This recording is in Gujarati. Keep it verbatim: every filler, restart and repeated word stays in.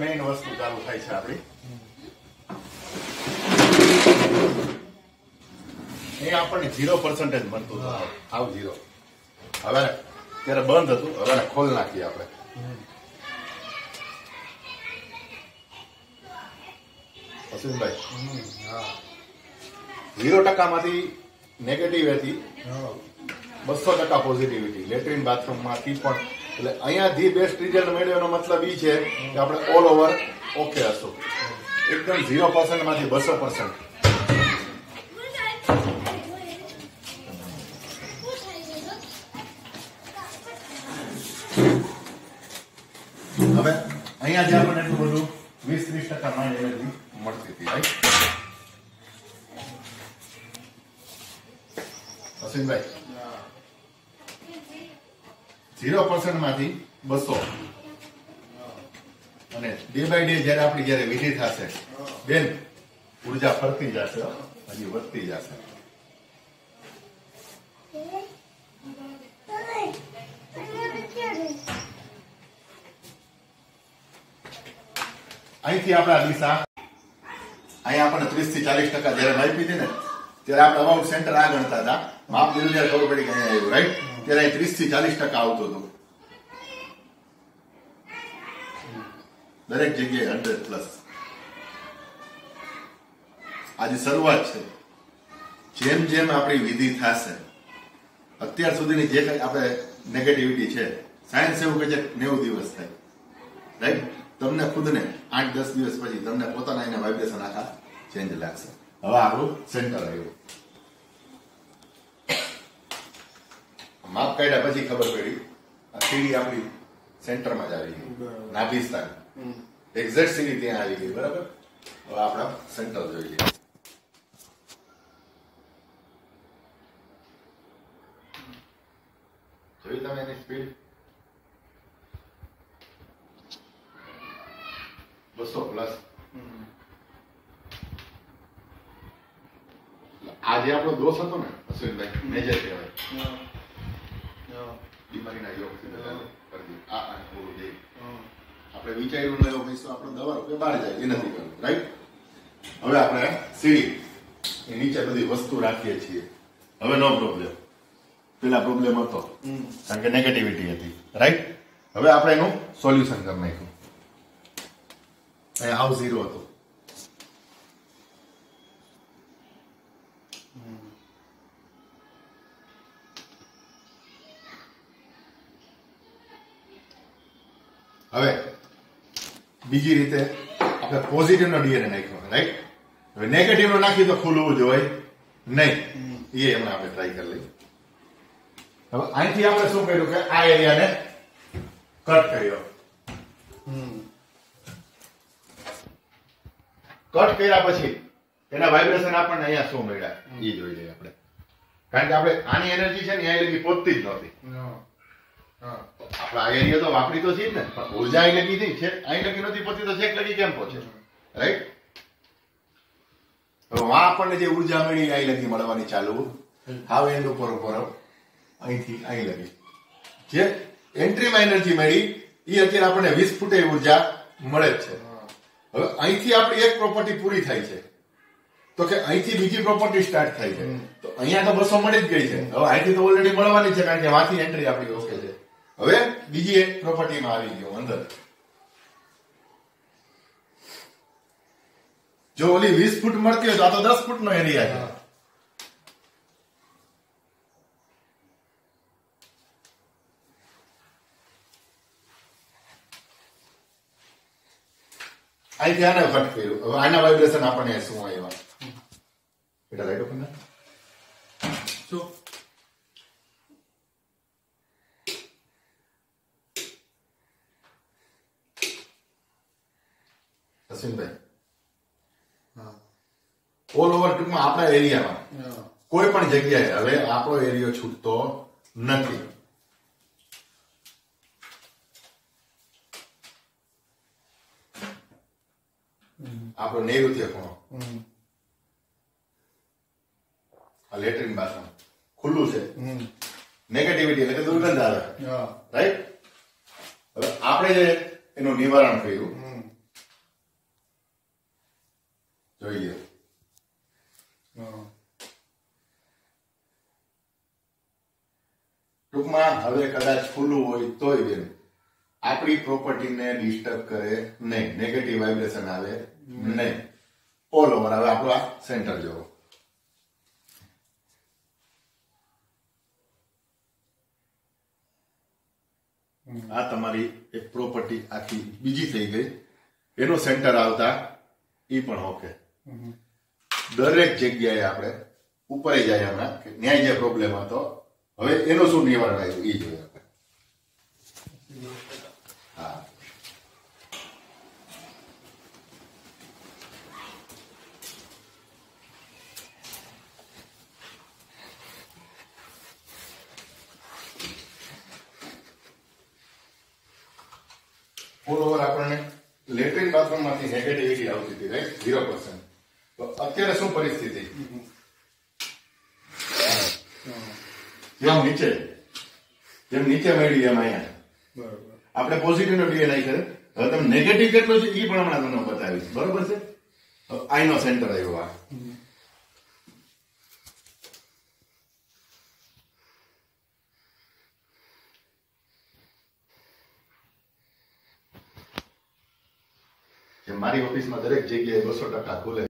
मेन वस्तु चालू थाय छे आपड़ी ए आपने ज़ीरो परसेंट बनतो तो आव ज़ीरो હવે ત્યારે બંધ હતું હવે ખોલ નાખી આપણે અસિનભાઈ હા ઝીરો ટકા માંથી નેગેટિવ હતી બસો ટકા પોઝિટિવિટી લેટ્રિન બાથરૂમ માંથી પણ એટલે અહીંયા ધી બેસ્ટ રિઝલ્ટ મળ્યોનો મતલબ ઈ છે કે આપણે ઓલ ઓવર ઓકે હશું એકદમ ઝીરો પરસેન્ટ માંથી બસો પરસેન્ટ ઝીરો પરસેન્ટ માંથી બસો અને ડે બાય ડે જયારે આપણે જયારે વિધિ થશે બેન ઉર્જા ફરતી જશે હજી વધતી જશે અહીંથી આપણા દિશા અહીંયા આપણે ત્રીસ થી ચાલીસ ટકા જયારે માપી હતી ને ત્યારે આપણે અમાઉન્ટ સેન્ટર આ ગણતા હતા માપ લીધું ત્યારે ખબર પડી કે અહીંયા આવ્યું રાઈટ ત્યારે અહીં ત્રીસ થી ચાલીસ ટકા આવતો હતો દરેક જગ્યાએ હંડ્રેડ પ્લસ આજે શરૂઆત છે જેમ જેમ આપણી વિધિ થશે અત્યાર સુધીની જે કઈ આપણે નેગેટિવિટી છે સાયન્સ એવું કહે છે નેવું દિવસ થાય રાઈટ તમને ખુદને આઠ દસ દિવસ પછી તમને પોતાના એને વાઇબ્રેશન આખા ચેન્જ લાગશે હવે આપણું સેન્ટર આવ્યું માપ કાઢ્યા પછી ખબર પડી આ સીડી આપણી સેન્ટરમાં જ આવી ગઈ નાભી સ્થાન એક્ઝેક્ટ સીડી ત્યાં આવી ગઈ બરાબર હવે આપણા સેન્ટર જોઈ લઈએ જોઈ તમે એની સ્પીડ બસો પ્લસ આજે આપણો દોષ હતો ને અશ્વિનભાઈ મેજર કહેવાય બીમારીના યોગથી આપણે વિચાર્યું ન એવો પૈસો આપણો દવા રૂપિયા બહાર જાય એ નથી કરવું રાઈટ હવે આપણે સીડી એ નીચે બધી વસ્તુ રાખીએ છીએ હવે નો પ્રોબ્લેમ પેલા પ્રોબ્લેમ હતો કારણ કે નેગેટિવિટી હતી રાઈટ હવે આપણે એનું સોલ્યુશન કરી નાખ્યું આવ ઝીરો હતો હવે બીજી રીતે આપણે પોઝિટિવ નો ડીએનએ નાખ્યો રાઈટ હવે નેગેટિવ નો નાખી તો ખુલવું જોઈએ નહીં એ એમને આપણે ટ્રાય કરી લઈએ હવે અહીંથી આપણે શું કર્યું કે આ એરિયાને કટ કર્યો કટ કર્યા પછી એના વાઇબ્રેશન આપણને અહીંયા શું મળ્યા એ જોઈ લઈએ આપણે કારણ કે આપણે આની એનર્જી છે ને અહીંયા પોતતી જ નહોતી આપણે આ એરિયા તો વાપરી તો છીએ ને પણ ઉર્જા અહીં લગી થઈ છે અહીં લગી નથી પોતી તો છેક લગી કેમ પહોંચે રાઈટ તો વાં આપણને જે ઉર્જા મળી અહીં લગી મળવાની ચાલુ હાવ એન્ડ ઉપર ઉપર અહીંથી અહીં લગી જે એન્ટ્રીમાં એનર્જી મળી એ અત્યારે આપણને વીસ ફૂટે ઉર્જા મળે જ છે હવે અહીંથી આપણી એક પ્રોપર્ટી પૂરી થાય છે તો કે અહીંથી બીજી પ્રોપર્ટી સ્ટાર્ટ થાય છે તો અહીંયા તો બસો મળી જ ગઈ છે હવે અહીંથી તો ઓલરેડી મળવાની છે કારણ કે વાથી એન્ટ્રી આપણી ઓકે છે હવે બીજી એક પ્રોપર્ટીમાં આવી ગયો અંદર જો ઓલી વીસ ફૂટ મળતી હોય તો આ તો દસ ફૂટ નો એરિયા છે અહીંથી આને ઘટ કર્યું હવે આના વાઇબ્રેશન આપણને શું આવ્યા બેટા રાઈટ ઓપન ના શું અશ્વિનભાઈ ઓલ ઓવર ટૂંકમાં આપણા એરિયામાં કોઈ પણ જગ્યાએ હવે આપણો એરિયો છૂટતો નથી આપણો નૈઋત્ય ખૂણો આ લેટ્રિન બાથરૂમ ખુલ્લું છે નેગેટિવિટી એટલે દુર્ગંધ આવે રાઈટ હવે આપણે જે એનું નિવારણ કર્યું Very good. ટૂંકમાં હવે કદાચ ખુલ્લું હોય તોય બેન આપણી પ્રોપર્ટીને ડિસ્ટર્બ કરે નહીં, નેગેટિવ વાઇબ્રેશન આવે નહીં. ઓલ ઓવર હવે આપણો આ સેન્ટર જોવો. આ તમારી એક પ્રોપર્ટી આખી બીજી થઈ ગઈ. એનો સેન્ટર આવતા એ પણ ઓકે. દરેક જગ્યાએ આપણે ઉપર જાય હમણાં કે ન્યાય જે પ્રોબ્લેમ હતો હવે એનું શું નિવારણ આવ્યું એ જોઈએ આપણે. હા, ઓલ ઓવર આપણને લેટ્રિન બાથરૂમમાંથી નેગેટિવિટી આવતી હતી, રાઈટ? Zero percent. તો અત્યારે શું પરિસ્થિતિ? જેમ નીચે જેમ નીચે મેળવી એમ અહીંયા આપણે પોઝિટિવ નો ડીએનઆઈ કરે. હવે તમે નેગેટિવ કેટલો છે એ પણ હમણાં તમને બતાવીશ, બરોબર છે? આઈનો સેન્ટર આવ્યો. આ મારી ઓફિસમાં દરેક જગ્યાએ બસો ટકા ખુલે.